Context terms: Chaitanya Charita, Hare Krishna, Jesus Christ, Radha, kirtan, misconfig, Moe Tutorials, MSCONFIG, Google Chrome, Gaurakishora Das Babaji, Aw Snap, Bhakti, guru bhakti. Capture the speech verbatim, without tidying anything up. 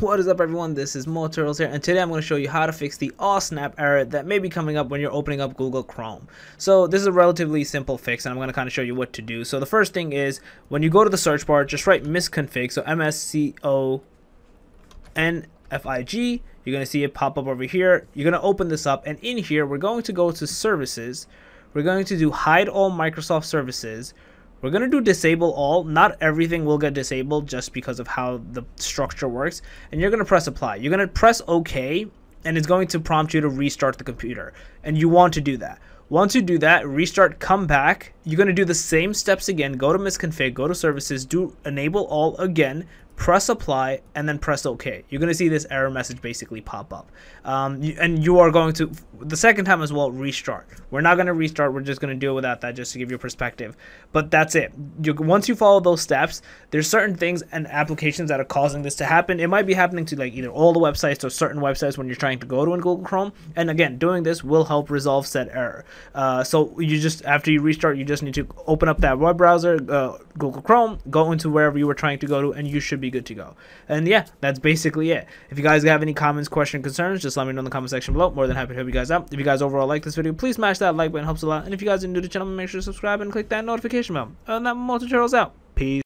What is up, everyone? This is Moe Tutorials here, and today I'm going to show you how to fix the Aw Snap error that may be coming up when you're opening up Google Chrome. So this is a relatively simple fix, and I'm going to kind of show you what to do. So the first thing is, when you go to the search bar, just write misconfig, so M S C O N F I G. You're going to see it pop up over here. You're going to open this up, and in here we're going to go to services. We're going to do hide all Microsoft services. We're going to do disable all. Not everything will get disabled just because of how the structure works. And you're going to press apply. You're going to press OK, and it's going to prompt you to restart the computer. And you want to do that. Once you do that, restart, come back. You're going to do the same steps again. Go to misconfig, go to services, do enable all again, press apply, and then press OK. You're going to see this error message basically pop up. Um, you, and you are going to, the second time as well, restart. We're not going to restart. We're just going to do it without that just to give you perspective. But that's it. You, once you follow those steps, there's certain things and applications that are causing this to happen. It might be happening to like either all the websites or certain websites when you're trying to go to in Google Chrome. And again, doing this will help resolve said error. Uh, so you just, after you restart, you just need to open up that web browser, uh, Google Chrome, go into wherever you were trying to go to, and you should be good to go. And yeah, that's basically it. If you guys have any comments, questions, concerns, just let me know in the comment section below. More than happy to help you guys out. If you guys overall like this video, please smash that like button, helps a lot. And if you guys are new to the channel, make sure to subscribe and click that notification bell. And that Moe Tutorials out. Peace.